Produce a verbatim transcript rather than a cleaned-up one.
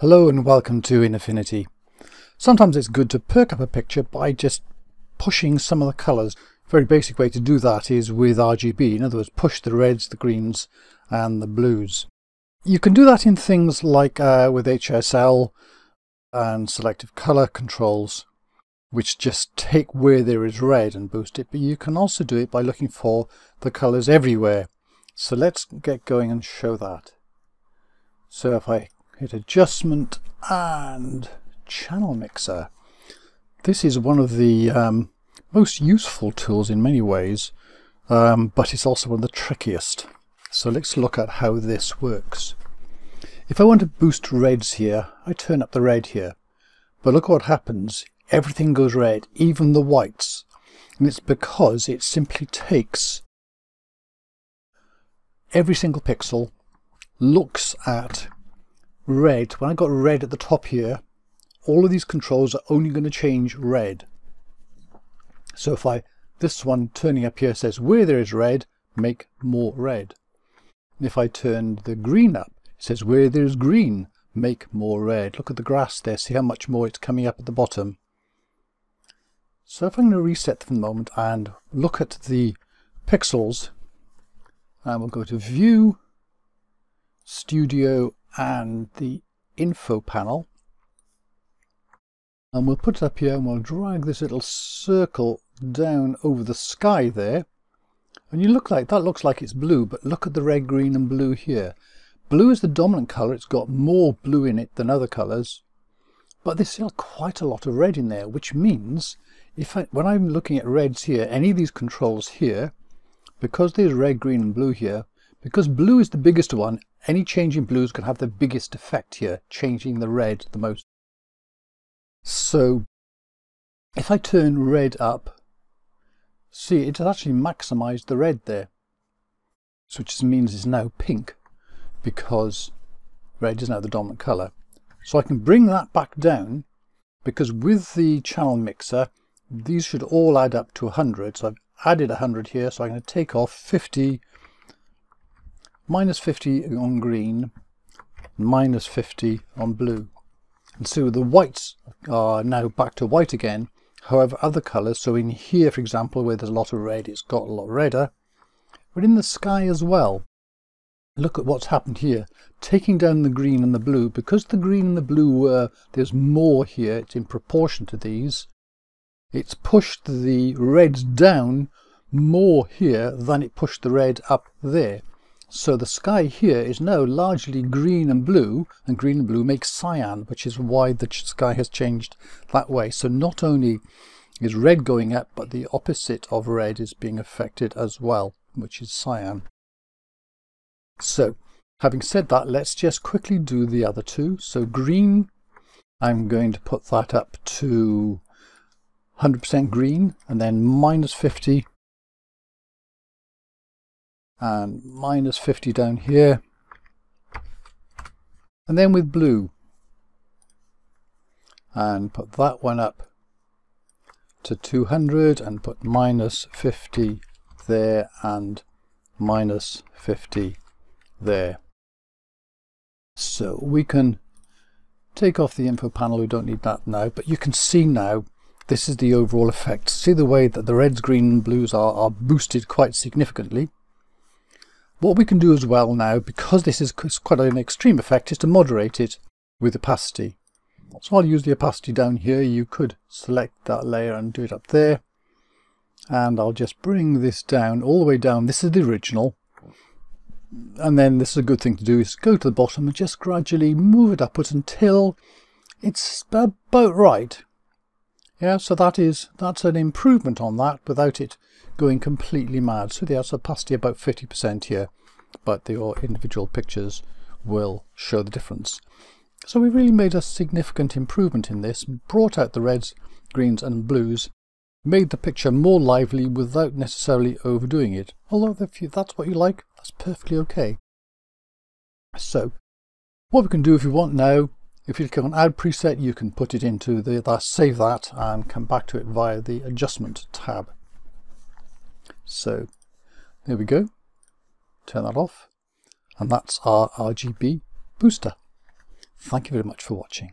Hello and welcome to InAffinity. Sometimes it's good to perk up a picture by just pushing some of the colours. A very basic way to do that is with R G B. In other words, push the reds, the greens and the blues. You can do that in things like uh, with H S L and selective colour controls, which just take where there is red and boost it, but you can also do it by looking for the colours everywhere. So let's get going and show that. So if I hit adjustment and channel mixer. This is one of the um, most useful tools in many ways, um, but it's also one of the trickiest. So let's look at how this works. If I want to boost reds here, I turn up the red here, but look what happens. Everything goes red, even the whites, and it's because it simply takes every single pixel, looks at red. When I got red at the top here, all of these controls are only going to change red. So if I, this one turning up here says where there is red, make more red. And if I turned the green up, it says where there is green, make more red. Look at the grass there, see how much more it's coming up at the bottom. So if I'm going to reset for the moment and look at the pixels, and we'll go to View, Studio, and the info panel, and we'll put it up here and we'll drag this little circle down over the sky there, and you look like that looks like it's blue, but look at the red, green and blue here. Blue is the dominant color, it's got more blue in it than other colors, but there's still quite a lot of red in there, which means if I, when I'm looking at reds here, any of these controls here, because there's red, green and blue here, because blue is the biggest one, any change in blues can have the biggest effect here, changing the red the most. So if I turn red up, see, it has actually maximized the red there, so which means it's now pink because red is now the dominant color. So I can bring that back down, because with the channel mixer these should all add up to one hundred. So I've added one hundred here, so I'm going to take off fifty, minus fifty on green, minus fifty on blue, and so the whites are now back to white again. However, other colors, so in here for example where there's a lot of red, it's got a lot redder, but in the sky as well, look at what's happened here, taking down the green and the blue, because the green and the blue were, there's more here, it's in proportion to these, it's pushed the reds down more here than it pushed the red up there. So the sky here is now largely green and blue, and green and blue makes cyan, which is why the sky has changed that way. So not only is red going up, but the opposite of red is being affected as well, which is cyan. So having said that, let's just quickly do the other two. So green, I'm going to put that up to one hundred percent green, and then minus fifty. And minus fifty down here, and then with blue, and put that one up to two hundred and put minus fifty there and minus fifty there. So we can take off the info panel, we don't need that now, but you can see now this is the overall effect. See the way that the reds, green and blues are, are boosted quite significantly. What we can do as well now, because this is quite an extreme effect, is to moderate it with opacity. So I'll use the opacity down here. You could select that layer and do it up there. And I'll just bring this down, all the way down. This is the original. And then this is a good thing to do, is go to the bottom and just gradually move it upwards until it's about right. Yeah, so that is, that's an improvement on that without it going completely mad. So there's opacity about fifty percent here, but the individual pictures will show the difference. So we really made a significant improvement in this, brought out the reds, greens and blues, made the picture more lively without necessarily overdoing it. Although if you, that's what you like, that's perfectly okay. So what we can do if you want now, if you click on Add Preset, you can put it into the, the Save That and come back to it via the Adjustment tab. So there we go. Turn that off. And that's our R G B booster. Thank you very much for watching.